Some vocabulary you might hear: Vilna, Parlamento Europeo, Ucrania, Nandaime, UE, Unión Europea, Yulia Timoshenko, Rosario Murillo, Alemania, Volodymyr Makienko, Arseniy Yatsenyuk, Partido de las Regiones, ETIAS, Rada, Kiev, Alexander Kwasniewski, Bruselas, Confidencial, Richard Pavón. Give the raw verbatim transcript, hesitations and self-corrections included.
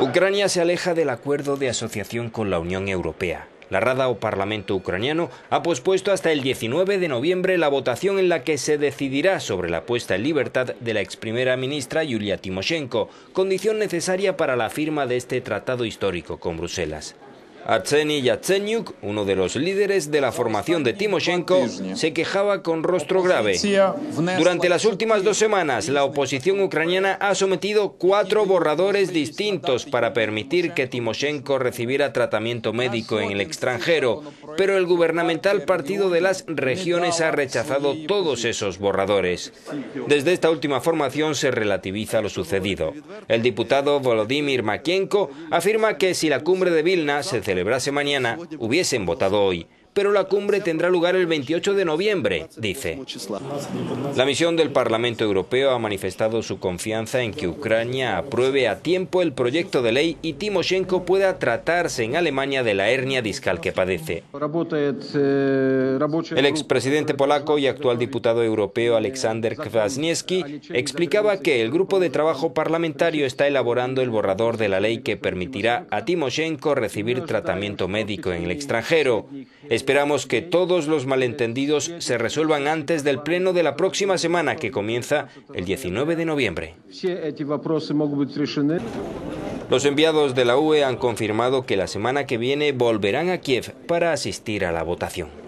Ucrania se aleja del acuerdo de asociación con la Unión Europea. La Rada o Parlamento ucraniano ha pospuesto hasta el diecinueve de noviembre la votación en la que se decidirá sobre la puesta en libertad de la ex primera ministra Yulia Timoshenko, condición necesaria para la firma de este tratado histórico con Bruselas. Arseniy Yatsenyuk, uno de los líderes de la formación de Timoshenko, se quejaba con rostro grave. Durante las últimas dos semanas, la oposición ucraniana ha sometido cuatro borradores distintos para permitir que Timoshenko recibiera tratamiento médico en el extranjero, pero el gubernamental Partido de las Regiones ha rechazado todos esos borradores. Desde esta última formación se relativiza lo sucedido. El diputado Volodymyr Makienko afirma que si la cumbre de Vilna se celebrase mañana, hubiesen votado hoy, pero la cumbre tendrá lugar el veintiocho de noviembre, dice. La misión del Parlamento Europeo ha manifestado su confianza en que Ucrania apruebe a tiempo el proyecto de ley y Timoshenko pueda tratarse en Alemania de la hernia discal que padece. El expresidente polaco y actual diputado europeo Alexander Kwasniewski explicaba que el grupo de trabajo parlamentario está elaborando el borrador de la ley que permitirá a Timoshenko recibir tratamiento médico en el extranjero. Esperamos que todos los malentendidos se resuelvan antes del pleno de la próxima semana, que comienza el diecinueve de noviembre. Los enviados de la U E han confirmado que la semana que viene volverán a Kiev para asistir a la votación.